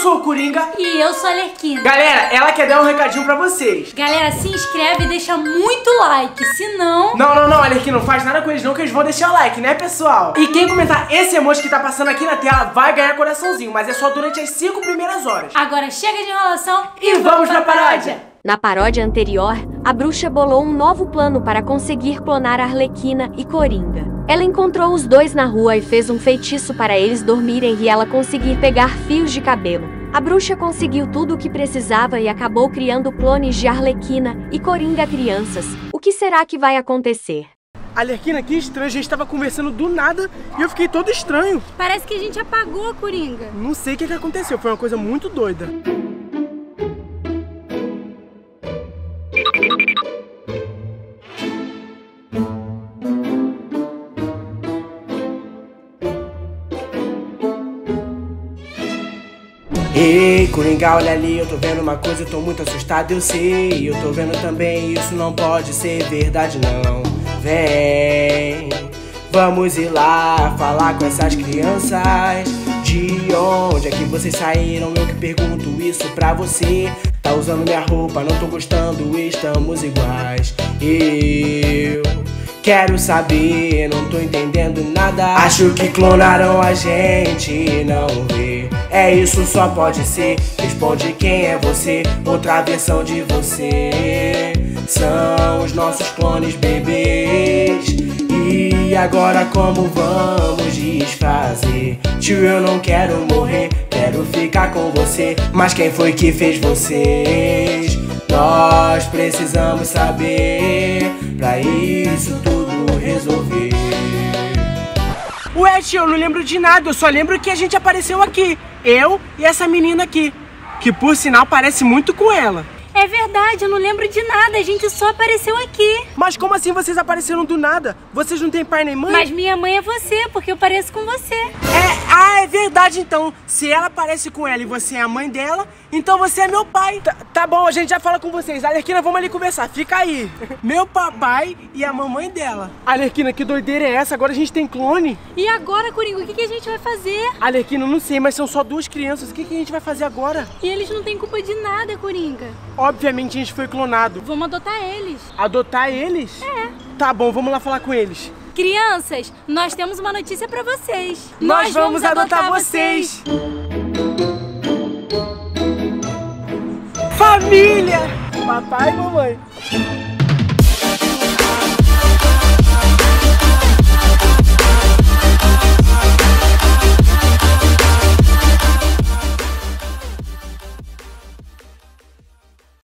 sou o Coringa. E eu sou a Lerquina. Galera, ela quer dar um recadinho pra vocês. Galera, se inscreve e deixa muito like, senão... Não, a Lerquina não faz nada com eles não, que eles vão deixar o like, né, pessoal? E quem comentar esse emoji que tá passando aqui na tela vai ganhar coraçãozinho, mas é só durante as 5 primeiras horas. Agora chega de enrolação e vamos pra paródia! Na paródia anterior, a bruxa bolou um novo plano para conseguir clonar Arlequina e Coringa. Ela encontrou os dois na rua e fez um feitiço para eles dormirem e ela conseguir pegar fios de cabelo. A bruxa conseguiu tudo o que precisava e acabou criando clones de Arlequina e Coringa crianças. O que será que vai acontecer? A Arlequina, que estranho, a gente estava conversando do nada e eu fiquei todo estranho. Parece que a gente apagou a Coringa. Não sei o que aconteceu, foi uma coisa muito doida. Ei, Coringa, olha ali, eu tô vendo uma coisa, eu tô muito assustado, eu sei. Eu tô vendo também, isso não pode ser verdade não. Vem, vamos ir lá falar com essas crianças. De onde é que vocês saíram? Eu que pergunto isso pra você. Tá usando minha roupa, não tô gostando, estamos iguais. Eu quero saber, não tô entendendo nada. Acho que clonaram a gente, não vê. É isso, só pode ser. Responde quem é você, outra versão de você. São os nossos clones, bebês. E agora como vamos desfazer? Tio, eu não quero morrer, quero ficar com você. Mas quem foi que fez vocês? Nós precisamos saber, pra isso tudo resolver. Ué, tio, eu não lembro de nada, eu só lembro que a gente apareceu aqui. Eu e essa menina aqui, que por sinal parece muito com ela. É verdade, eu não lembro de nada, a gente só apareceu aqui. Mas como assim vocês apareceram do nada? Vocês não têm pai nem mãe? Mas minha mãe é você, porque eu pareço com você. É verdade então. Se ela parece com ela e você é a mãe dela, então você é meu pai. Tá bom, a gente já fala com vocês. Arlequina, vamos ali conversar, fica aí. Meu papai e a mamãe dela. Arlequina, que doideira é essa? Agora a gente tem clone. E agora, Coringa, o que a gente vai fazer? Arlequina, não sei, mas são só duas crianças. O que a gente vai fazer agora? E eles não têm culpa de nada, Coringa. Obviamente a gente foi clonado. Vamos adotar eles. Adotar eles? É. Tá bom, vamos lá falar com eles. Crianças, nós temos uma notícia pra vocês. Nós vamos adotar vocês. Família! Papai e mamãe.